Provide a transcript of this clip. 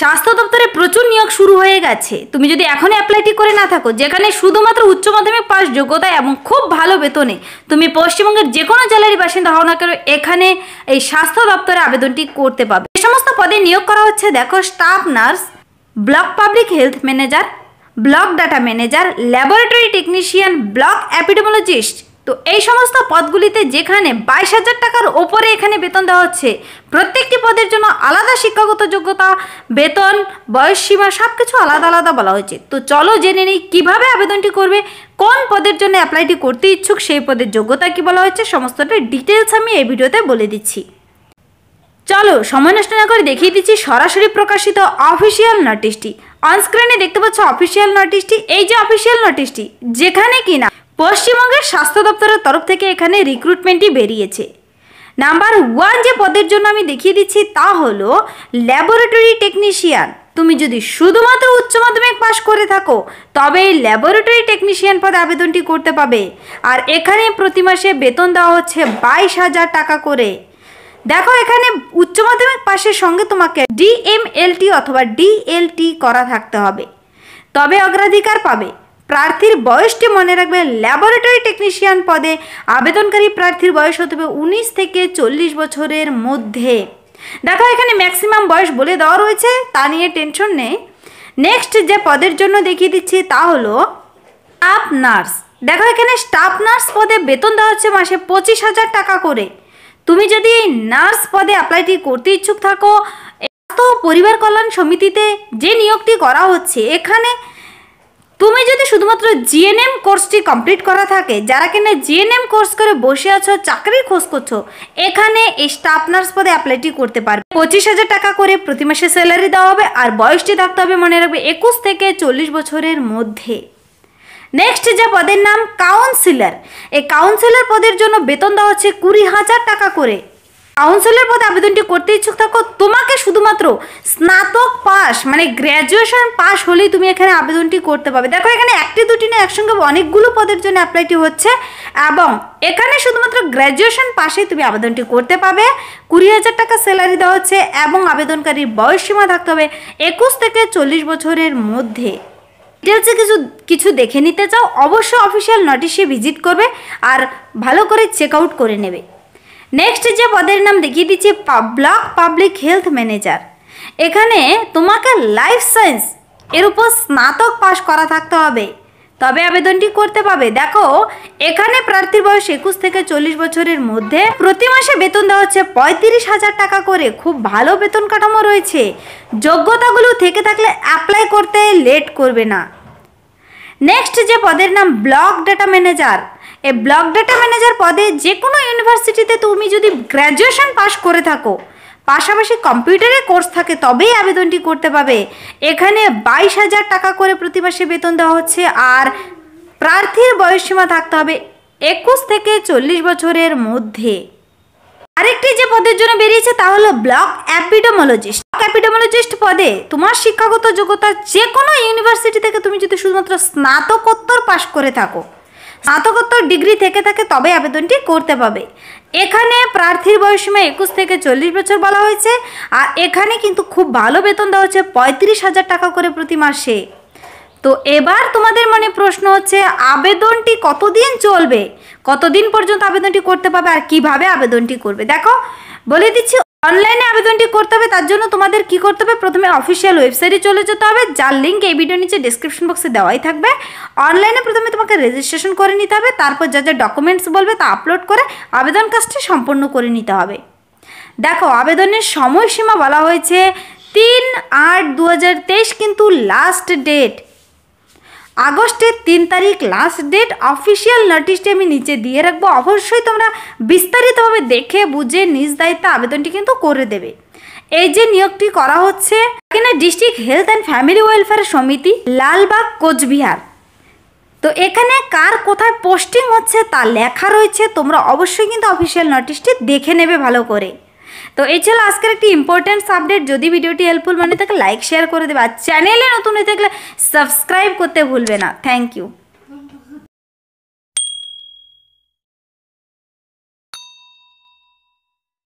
स्वास्थ्य दफ्तरे प्रचुर नियोग शुरू हो गेছে। তুমি যদি এখন অ্যাপ্লাইটি করে না থাকো, যেখানে শুধুমাত্র উচ্চ মাধ্যমিক পাস যোগ্যতা এবং খুব ভালো বেতনে তুমি পশ্চিমবঙ্গের যে কোনো জেলার বাসিন্দা হও না কেন, এখানে এই স্বাস্থ্য দপ্তরে আবেদনটি করতে পারবে। এই সমস্ত পদে নিয়োগ করা হচ্ছে দেখো staff nurse, block public health manager, block data manager, laboratory technician, block epidemiologist. তো এই সমস্ত পদগুলিতে যেখানে 22,000 টাকার উপরে এখানে বেতন দেওয়া হচ্ছে। প্রত্যেকটি পদের জন্য আলাদা শিক্ষাগত যোগ্যতা, বেতন, বয়স সীমা সবকিছু আলাদা আলাদা বলা হয়েছে। তো চলো জেনে নিই কিভাবে আবেদনটি করবে, কোন পদের জন্য অ্যাপ্লাইটি করতে ইচ্ছুক সেই পদের যোগ্যতা কি বলা হয়েছে, সমস্তটা ডিটেলস আমি এই ভিডিওতে বলে দিচ্ছি। চলো সময় নষ্ট না করে দেখিয়ে দিচ্ছি সরাসরি প্রকাশিত অফিসিয়াল নোটিশটি। অনস্ক্রিনে দেখতে পাচ্ছ অফিসিয়াল নোটিশটি। এই যে অফিসিয়াল নোটিশটি, যেখানে কিনা পশ্চিমবঙ্গের স্বাস্থ্য দপ্তরের তরফ থেকে এখানে রিক্রুটমেন্টই বেরিয়েছে। নাম্বার 1 যে পদের জন্য আমি দেখিয়ে দিচ্ছি তা হলো ল্যাবরেটরি টেকনিশিয়ান। তুমি যদি শুধুমাত্র উচ্চ মাধ্যমিক পাস করে থাকো তবে এই ল্যাবরেটরি টেকনিশিয়ান পদে আবেদনটি করতে পাবে। আর এখানে প্রতি মাসে বেতন দেওয়া হচ্ছে 22,000 টাকা করে। দেখো এখানে উচ্চ মাধ্যমিক পাশের সঙ্গে তোমাকে ডিএমএলটি অথবা ডিএলটি করা থাকতে হবে, তবে অগ্রাধিকার পাবে। প্রার্থীর বয়সটি মনে রাখবে, ল্যাবরেটরি টেকনিশিয়ান পদে আবেদনকারী প্রার্থীর বয়স হতে হবে 19 থেকে 40 বছরের মধ্যে। দেখো এখানে ম্যাক্সিমাম বয়স বলে দেওয়া রয়েছে, তা নিয়ে টেনশন নেই। নেক্সট যে পদের জন্য দেখিয়ে দিচ্ছি তা হলো স্টাফ নার্স। দেখো এখানে স্টাফ নার্স পদে বেতন দেওয়া হচ্ছে মাসে 25,000 টাকা করে। তুমি যদি এই নার্স পদে অ্যাপ্লাইটি করতে ইচ্ছুক থাকো, স্বাস্থ্য পরিবার কল্যাণ সমিতিতে যে নিয়োগটি করা হচ্ছে এখানে তুমি যদি শুধুমাত্র জিএনএম কোর্সটি কমপ্লিট করা থাকে, যারা কিনা জিএনএম কোর্স করে বসে আছো, চাকরির খোঁজ করছো, এখানে এই স্টাফ নার্স পদে অ্যাপ্লাইটি করতে পারবে। 25,000 টাকা করে প্রতি মাসে স্যালারি দেওয়া হবে। আর বয়সটি থাকতে হবে মনে রাখবে 21 থেকে 40 বছরের মধ্যে। নেক্সট যে পদের নাম কাউন্সিলর। এই কাউন্সিলর পদের জন্য বেতন দেওয়া হচ্ছে 20,000 টাকা করে। কাউন্সিলর পদে আবেদনটি করতে ইচ্ছুক থাকো তোমাকে শুধুমাত্র স্নাতক পাস মানে গ্র্যাজুয়েশন পাস হলেই তুমি এখানে আবেদনটি করতে পারবে। দেখো এখানে একটি দুটি না একসঙ্গে অনেকগুলো পদের জন্য অ্যাপ্লাইটি হচ্ছে এবং এখানে শুধুমাত্র গ্র্যাজুয়েশন পাশেই তুমি আবেদনটি করতে পাবে। 20,000 টাকা স্যালারি দেওয়া হচ্ছে এবং আবেদনকারীর বয়সসীমা থাকতে হবে 21 থেকে 40 বছরের মধ্যে। ডিটেলসে কিছু দেখে নিতে চাও অবশ্যই অফিসিয়াল নোটিশে ভিজিট করবে আর ভালো করে চেক আউট করে নেবে। নেক্সট যে পদের নাম দেখিয়ে দিচ্ছি ব্লক পাবলিক হেলথ ম্যানেজার। এখানে তোমাকে লাইফ সায়েন্স এর উপর স্নাতক পাস করা থাকতে হবে, তবে আবেদনটি করতে পাবে। দেখো এখানে প্রার্থীর বয়স 21 থেকে 40 বছরের মধ্যে। প্রতি মাসে বেতন দেওয়া হচ্ছে 35,000 টাকা করে। খুব ভালো বেতন কাঠামো রয়েছে। যোগ্যতাগুলো থেকে থাকলে অ্যাপ্লাই করতে লেট করবে না। নেক্সট যে পদের নাম ব্লক ডাটা ম্যানেজার। এই ব্লক ডাটা ম্যানেজার পদে যে কোনো ইউনিভার্সিটিতে তুমি যদি গ্র্যাজুয়েশন পাস করে থাকো, পাশাপাশি কম্পিউটারে কোর্স থাকে, তবেই আবেদনটি করতে পাবে। এখানে 22,000 টাকা করে প্রতি মাসে বেতন দেওয়া হচ্ছে আর প্রার্থীর বয়সসীমা থাকতে হবে 21 থেকে 40 বছরের মধ্যে। আরেকটি যে পদের জন্য বেরিয়েছে তা হলো ব্লক অ্যাপিডেমিওলজিস্ট। অ্যাপিডেমিওলজিস্ট পদে তোমার শিক্ষাগত যোগ্যতা যে কোনো ইউনিভার্সিটি থেকে তুমি যদি শুধুমাত্র স্নাতকোত্তর পাস করে থাকো, স্নাতকোত্তর ডিগ্রি থেকে থাকে, তবে আবেদনটি করতে পাবে। এখানে প্রার্থীর বয়সসীমা 21 থেকে 40 বছর বলা হয়েছে। আর এখানে কিন্তু খুব ভালো বেতন দেওয়া হচ্ছে 35,000 টাকা করে প্রতি মাসে। তো এবার তোমাদের মনে প্রশ্ন হচ্ছে আবেদনটি কতদিন চলবে, কতদিন পর্যন্ত আবেদনটি করতে পারবে আর কিভাবে আবেদনটি করবে। দেখো বলে দিচ্ছি অনলাইনে আবেদনটি করতে হবে। তার জন্য তোমাদের কি করতে হবে, প্রথমে অফিসিয়াল ওয়েবসাইটে চলে যেতে হবে, যার লিঙ্ক এই ভিডিও নিচে ডিসক্রিপশন বক্সে দেওয়াই থাকবে। অনলাইনে প্রথমে তোমাকে রেজিস্ট্রেশন করে নিতে হবে, তারপর যা যা ডকুমেন্টস বলবে তা আপলোড করে আবেদন কাজটি সম্পন্ন করে নিতে হবে। দেখো আবেদনের সময়সীমা বলা হয়েছে 3/8/2023 কিন্তু লাস্ট ডেট, আগস্টের 3 তারিখ লাস্ট ডেট। অফিসিয়াল নোটিশটি আমি নিচে দিয়ে রাখবো, অবশ্যই তোমরা বিস্তারিতভাবে দেখে বুঝে নিজ দায়িত্বে আবেদনটি কিন্তু করে দেবে। এই যে নিয়োগটি করা হচ্ছে এখানে district health and family welfare সমিতি, লালবাগ, কোচবিহার। তো এখানে কার কোথায় পোস্টিং হচ্ছে তা লেখা রয়েছে, তোমরা অবশ্যই কিন্তু অফিসিয়াল নোটিশটি দেখে নেবে ভালো করে। তো এই ছিল আজকের একটি ইম্পর্টেন্ট আপডেট। যদি ভিডিওটি হেল্পফুল মনে থাকে লাইক শেয়ার করে দেবে আর চ্যানেলে নতুন হয়ে থাকলে সাবস্ক্রাইব করতে ভুলবে না। Thank you.